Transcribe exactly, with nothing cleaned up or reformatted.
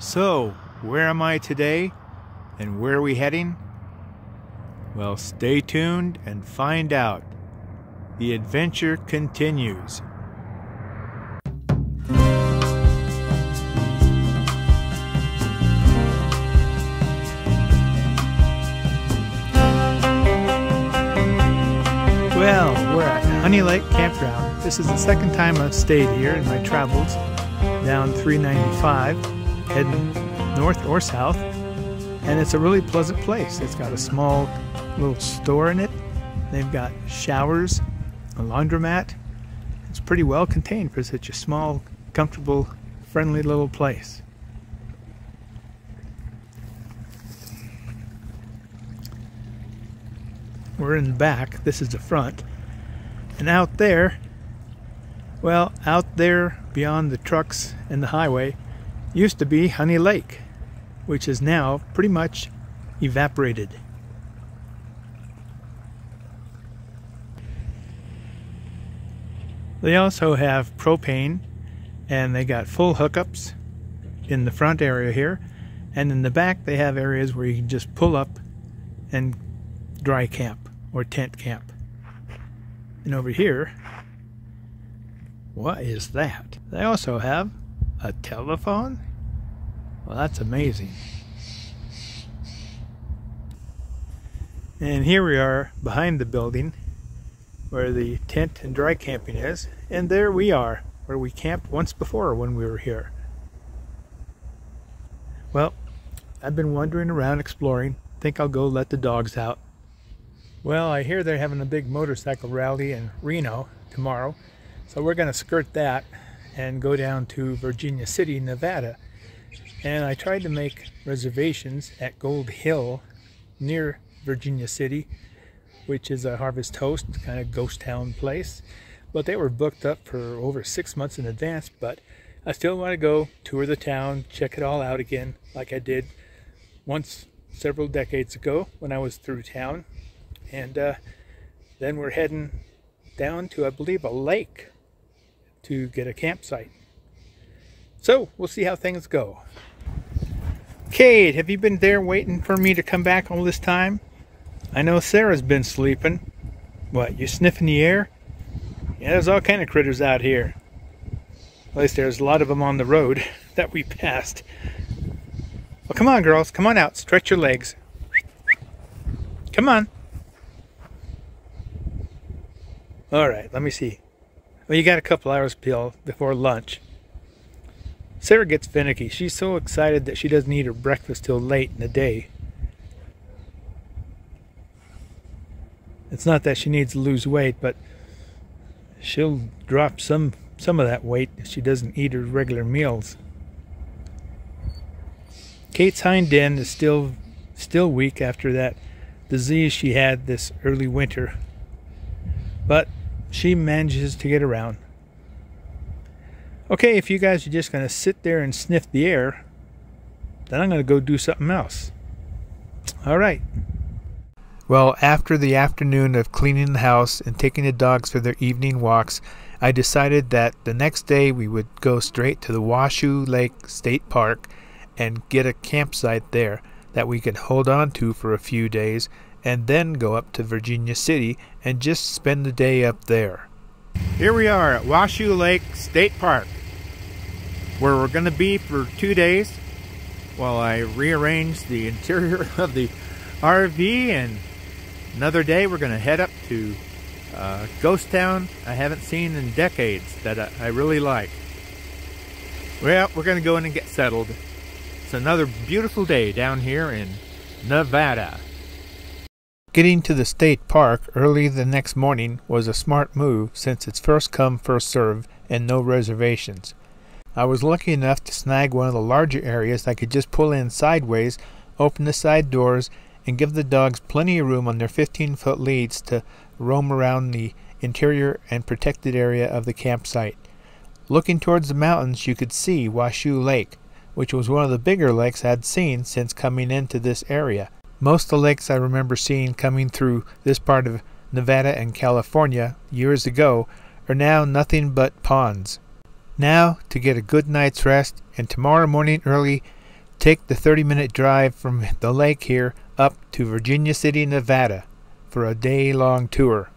So, where am I today, and where are we heading? Well, stay tuned and find out. The adventure continues. Well, we're at Honey Lake Campground. This is the second time I've stayed here in my travels, down three ninety-five, heading north or south, and it's a really pleasant place. It's got a small little store in it. They've got showers, a laundromat. It's pretty well contained for such a small, comfortable, friendly little place. We're in the back, this is the front, and out there, well, out there beyond the trucks and the highway used to be Honey Lake, which is now pretty much evaporated. They also have propane, and they got full hookups in the front area here, and in the back they have areas where you can just pull up and dry camp or tent camp. And over here, what is that? They also have a telephone? Well, that's amazing. And here we are behind the building where the tent and dry camping is, and there we are where we camped once before when we were here. Well, I've been wandering around exploring. Think I'll go let the dogs out. Well, I hear they're having a big motorcycle rally in Reno tomorrow, so we're gonna skirt that and go down to Virginia City, Nevada. And I tried to make reservations at Gold Hill near Virginia City, which is a Harvest Host kind of ghost town place, but they were booked up for over six months in advance. But I still want to go tour the town, check it all out again, like I did once several decades ago when I was through town. And uh, then we're heading down to, I believe, a lake to get a campsite. So we'll see how things go. Cade, have you been there waiting for me to come back all this time? I know Sarah's been sleeping. What, you sniffing the air? Yeah, there's all kind of critters out here. At least there's a lot of them on the road that we passed. Well, come on, girls. Come on out. Stretch your legs. Come on. All right, let me see. Well, you got a couple hours before lunch. Sarah gets finicky. She's so excited that she doesn't eat her breakfast till late in the day. It's not that she needs to lose weight, but she'll drop some some of that weight if she doesn't eat her regular meals. Kate's hind end is still still weak after that disease she had this early winter, but she manages to get around. Okay, if you guys are just going to sit there and sniff the air, then I'm going to go do something else. All right. Well, after the afternoon of cleaning the house and taking the dogs for their evening walks, I decided that the next day we would go straight to the Washoe Lake State Park and get a campsite there that we could hold on to for a few days, and then go up to Virginia City and just spend the day up there. Here we are at Washoe Lake State Park, where we're going to be for two days while I rearrange the interior of the R V, and another day we're going to head up to uh, ghost town I haven't seen in decades that I, I really like. Well, we're going to go in and get settled. It's another beautiful day down here in Nevada. Getting to the state park early the next morning was a smart move, since it's first come, first served and no reservations. I was lucky enough to snag one of the larger areas I could just pull in sideways, open the side doors, and give the dogs plenty of room on their fifteen foot leads to roam around the interior and protected area of the campsite. Looking towards the mountains, you could see Washoe Lake, which was one of the bigger lakes I'd seen since coming into this area. Most of the lakes I remember seeing coming through this part of Nevada and California years ago are now nothing but ponds. Now, to get a good night's rest and tomorrow morning early, take the thirty minute drive from the lake here up to Virginia City, Nevada for a day-long tour.